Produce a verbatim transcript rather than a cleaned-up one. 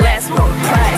Let's move, right?